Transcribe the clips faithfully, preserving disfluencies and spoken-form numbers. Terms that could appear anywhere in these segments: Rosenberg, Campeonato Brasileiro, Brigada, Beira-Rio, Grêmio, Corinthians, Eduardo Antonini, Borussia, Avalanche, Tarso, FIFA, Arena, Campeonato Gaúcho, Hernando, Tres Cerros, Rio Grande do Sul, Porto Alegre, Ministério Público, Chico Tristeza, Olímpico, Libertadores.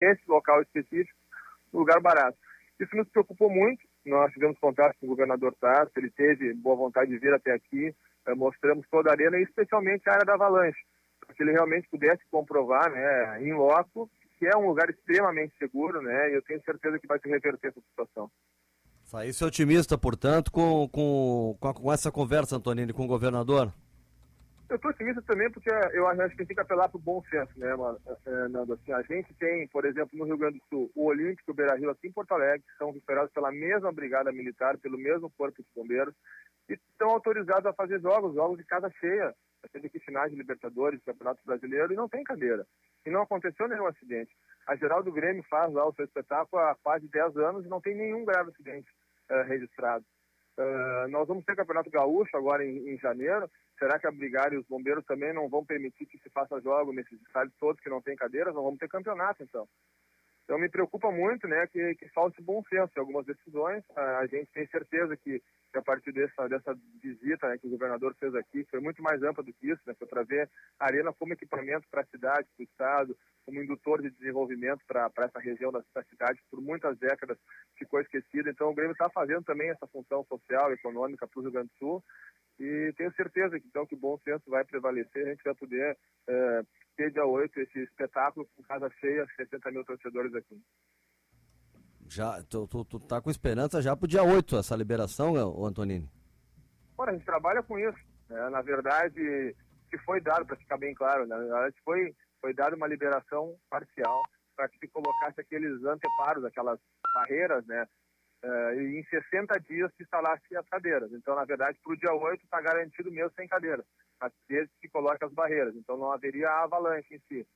esse local específico, no lugar barato. Isso nos preocupou muito. Nós tivemos contato com o governador Tarso, ele teve boa vontade de vir até aqui, mostramos toda a arena e especialmente a área da avalanche, para que ele realmente pudesse comprovar, né, em loco, que é um lugar extremamente seguro, né, e eu tenho certeza que vai se reverter essa situação. Saí-se otimista, portanto, com, com, com essa conversa, Antonini, com o governador? Eu estou otimista também porque eu acho que tem que apelar para o bom senso, né, Hernando? Assim, a gente tem, por exemplo, no Rio Grande do Sul, o Olímpico e o Beira-Rio, aqui em Porto Alegre, que são recuperados pela mesma brigada militar, pelo mesmo corpo de bombeiros, e estão autorizados a fazer jogos, jogos de casa cheia, seja que finais de Libertadores, Campeonato Brasileiro, e não tem cadeira. E não aconteceu nenhum acidente. A geral do Grêmio faz lá o seu espetáculo há quase dez anos e não tem nenhum grave acidente uh, registrado. Uh, nós vamos ter Campeonato Gaúcho agora em, em janeiro. Será que a Brigada e os bombeiros também não vão permitir que se faça jogo nesses estádios todos que não tem cadeiras? Não vamos ter campeonato, então. Então me preocupa muito, né, que, que falte bom senso em algumas decisões. A gente tem certeza que, que a partir dessa, dessa visita, né, que o governador fez aqui, foi muito mais ampla do que isso, né, foi para ver a arena como equipamento para a cidade, para o estado, como indutor de desenvolvimento para essa região da, da cidade, que por muitas décadas ficou esquecida. Então o Grêmio está fazendo também essa função social e econômica para o Rio Grande do Sul. E tenho certeza que, então, que o bom senso vai prevalecer, a gente vai poder é, ter dia oito esse espetáculo com casa cheia, sessenta mil torcedores aqui. Já, tu, tu, tu tá com esperança já pro dia oito, essa liberação, Antonini? Ora, a gente trabalha com isso, né? Na verdade, que foi dado, para ficar bem claro, né? Na verdade foi, foi dado uma liberação parcial para que se colocasse aqueles anteparos, aquelas barreiras, né? Uh, e em sessenta dias se instalasse as cadeiras. Então, na verdade, para o dia oito está garantido mesmo sem cadeira, desde que se coloque as barreiras. Então, não haveria a avalanche em si.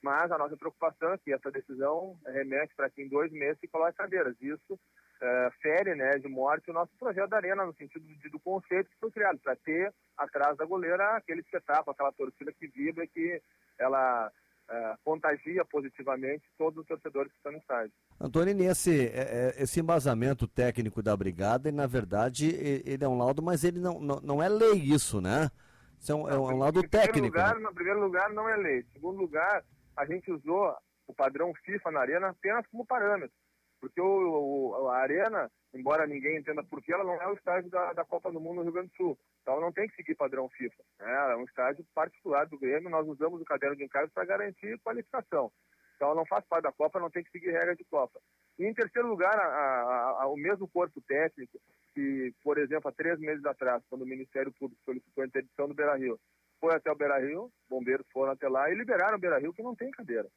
Mas a nossa preocupação é que essa decisão remete para que em dois meses se coloque cadeiras. Isso uh, fere, né, de morte o nosso projeto da arena, no sentido de, do conceito que foi criado, para ter atrás da goleira aquele espetáculo, aquela torcida que vibra e que ela... Uh, contagia positivamente todos os torcedores que estão no estádio. Antonini, esse, esse embasamento técnico da Brigada, e na verdade ele é um laudo, mas ele não, não, não é lei isso, né? Isso é um, é um laudo técnico. Lugar, né? No primeiro lugar, não é lei. Em segundo lugar, a gente usou o padrão FIFA na arena apenas como parâmetro, porque o, o, a arena, embora ninguém entenda por que, ela não é o estádio da, da Copa do Mundo no Rio Grande do Sul. Então não tem que seguir padrão FIFA. Né? É um estádio particular do Grêmio, nós usamos o caderno de encargo para garantir qualificação. Então não faz parte da Copa, não tem que seguir regra de Copa. E em terceiro lugar, a, a, a, o mesmo corpo técnico, que, por exemplo, há três meses atrás, quando o Ministério Público solicitou a interdição do Beira-Rio, foi até o Beira-Rio, bombeiros foram até lá e liberaram o Beira-Rio, que não tem cadeira.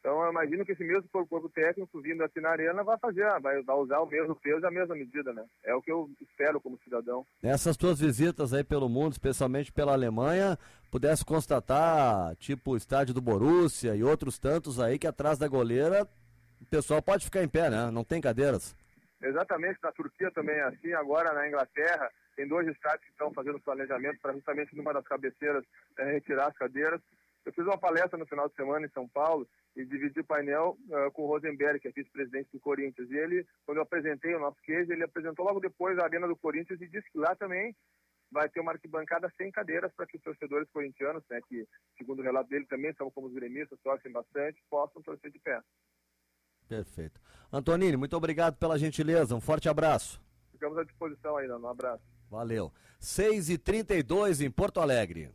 Então, eu imagino que esse mesmo corpo técnico vindo aqui na arena vai fazer, vai, vai usar o mesmo peso e a mesma medida, né? É o que eu espero como cidadão. Nessas tuas visitas aí pelo mundo, especialmente pela Alemanha, pudesse constatar, tipo, o estádio do Borussia e outros tantos aí, que atrás da goleira o pessoal pode ficar em pé, né? Não tem cadeiras. Exatamente, na Turquia também é assim, agora na Inglaterra tem dois estádios que estão fazendo planejamento para justamente numa das cabeceiras é, retirar as cadeiras. Eu fiz uma palestra no final de semana em São Paulo e dividi o painel uh, com o Rosenberg, que é vice-presidente do Corinthians. E ele, quando eu apresentei o nosso case, ele apresentou logo depois a arena do Corinthians e disse que lá também vai ter uma arquibancada sem cadeiras para que os torcedores corintianos, né, que, segundo o relato dele, também são como os gremistas, torcem bastante, possam torcer de pé. Perfeito. Antonini, muito obrigado pela gentileza. Um forte abraço. Ficamos à disposição aí, Nando. Um abraço. Valeu. seis e trinta e dois em Porto Alegre.